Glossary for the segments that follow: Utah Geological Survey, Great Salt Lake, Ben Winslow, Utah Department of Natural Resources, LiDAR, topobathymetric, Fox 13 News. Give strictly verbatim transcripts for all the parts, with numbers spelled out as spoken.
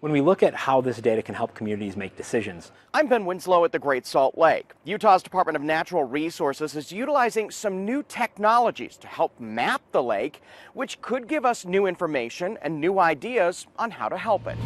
when we look at how this data can help communities make decisions. I'm Ben Winslow at the Great Salt Lake. Utah's Department of Natural Resources is utilizing some new technologies to help map the lake, which could give us new information and new ideas on how to help it.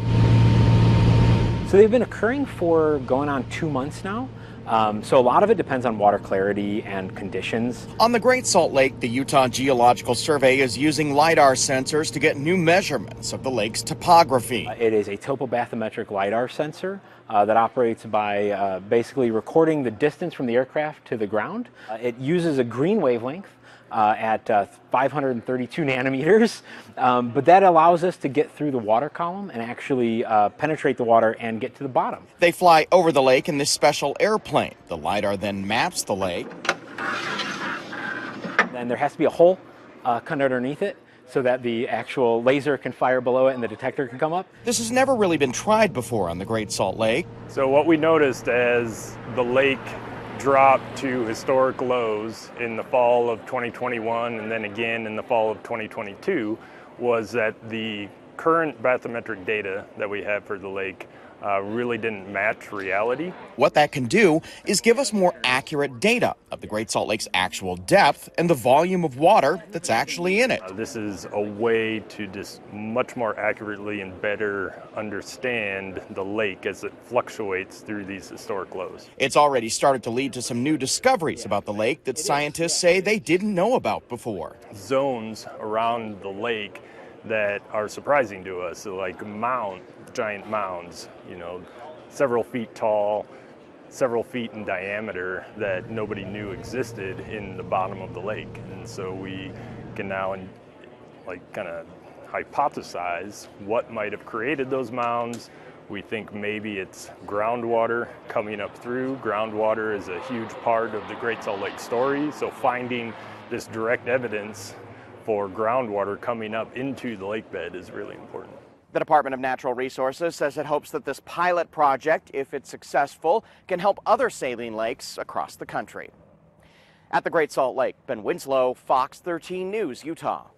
So they've been occurring for going on two months now. Um, so a lot of it depends on water clarity and conditions. On the Great Salt Lake, the Utah Geological Survey is using LiDAR sensors to get new measurements of the lake's topography. Uh, it is a topobathymetric LiDAR sensor uh, that operates by uh, basically recording the distance from the aircraft to the ground. Uh, it uses a green wavelength uh, at uh, five hundred thirty-two nanometers, um, but that allows us to get through the water column and actually uh, penetrate the water and get to the bottom. They fly over the lake in this special airplane. The LiDAR then maps the lake. Then there has to be a hole uh, cut underneath it so that the actual laser can fire below it and the detector can come up. This has never really been tried before on the Great Salt Lake. So what we noticed as the lake dropped to historic lows in the fall of twenty twenty-one and then again in the fall of twenty twenty-two was that the current bathymetric data that we have for the lake Uh, really didn't match reality. What that can do is give us more accurate data of the Great Salt Lake's actual depth and the volume of water that's actually in it. Uh, this is a way to just much more accurately and better understand the lake as it fluctuates through these historic lows. It's already started to lead to some new discoveries about the lake that scientists say they didn't know about before. Zones around the lake that are surprising to us, so like mound, giant mounds, you know, several feet tall, several feet in diameter that nobody knew existed in the bottom of the lake. And so we can now like kind of hypothesize what might have created those mounds. We think maybe it's groundwater coming up through. Groundwater is a huge part of the Great Salt Lake story, so finding this direct evidence for groundwater coming up into the lake bed is really important. The Department of Natural Resources says it hopes that this pilot project, if it's successful, can help other saline lakes across the country. At the Great Salt Lake, Ben Winslow, Fox thirteen News, Utah.